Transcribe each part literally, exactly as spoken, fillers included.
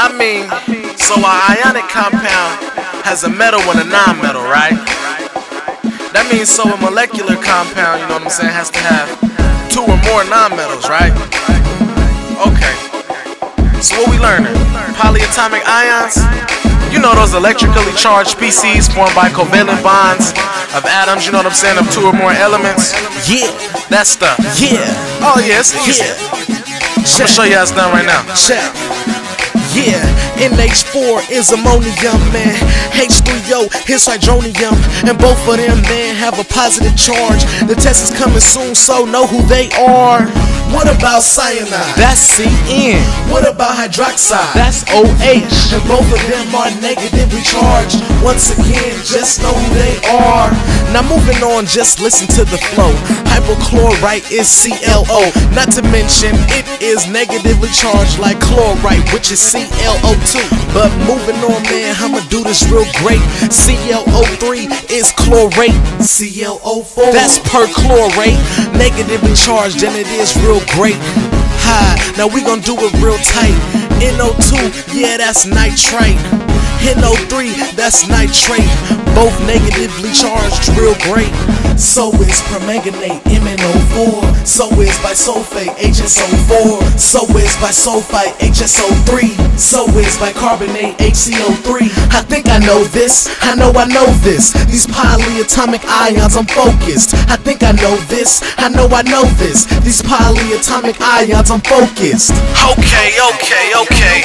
I mean, so an ionic compound has a metal and a non-metal, right? That means so a molecular compound, you know what I'm saying, has to have two or more non-metals, right? Okay. So what we learning? Polyatomic ions? You know those electrically charged species formed by covalent bonds of atoms, you know what I'm saying, of two or more elements? Yeah. That stuff. Yeah. Oh yeah, it's easy. I'm gonna show you how it's done right now. Yeah, N H four is ammonium, man. H three O is hydronium, and both of them, man, have a positive charge. The test is coming soon, so know who they are. What about cyanide? That's C N. What about hydroxide? That's O H. And both of them are negatively charged. Once again, just know who they are. Now moving on, just listen to the flow. Hypochlorite is C L O. Not to mention, it is negatively charged like chlorite, which is C L O two. But moving on, man, I'ma do this real great. C L O three is chlorate. C L O four. That's perchlorate. Negatively charged, and it is real great. Hi, now we gon' do it real tight. N O two, yeah, that's nitrite. N O three, that's nitrate. Both negatively charged, real great. So is permanganate, M N O four. So is bisulfate, H S O four. So is bisulfite, H S O three. So is bicarbonate, H C O three. I think I know this, I know I know this. These polyatomic ions, I'm focused. I think I know this, I know I know this. These polyatomic ions, I'm focused. Okay, okay, okay.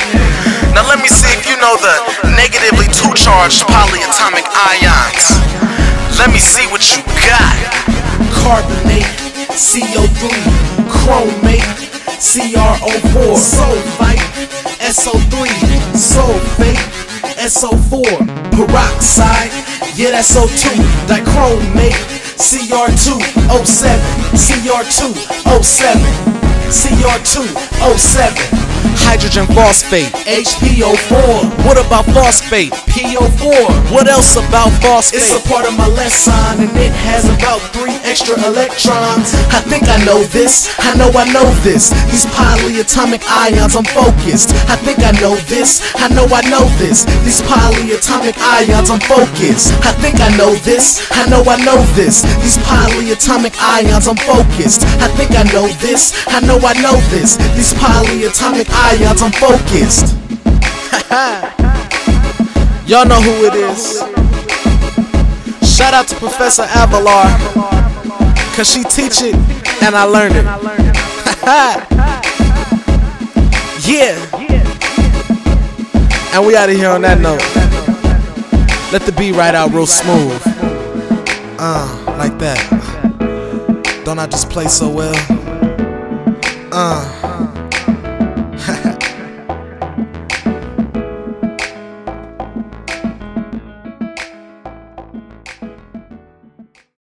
Now let me see if you know the negatively two charged polyatomic ions. Let me see what you got. Carbonate, C O three. Chromate, C R O four. Sulfite, S O three. Sulfate, S O four. Peroxide, yeah, that's O two. Dichromate, C R two O seven. C R two O seven. C R two O seven. Hydrogen phosphate, H P O four. What about phosphate? P O four. What else about phosphate? It's a part of my lesson, and it has about three extra electrons. I think I know this, I know I know this. These polyatomic ions, I'm focused. I think I know this, I know I know this. These polyatomic ions, I'm focused. I think I know this, I know I know this. These polyatomic ions, I'm focused. I think I know this, I know I know this. These polyatomic ions, I'm focused. Y'all know who it is. Shout out to Professor Avelar, cause she teach it and I learn it. Yeah. And we out of here on that note. Let the beat ride out real smooth. Uh, like that. Don't I just play so well? Uh.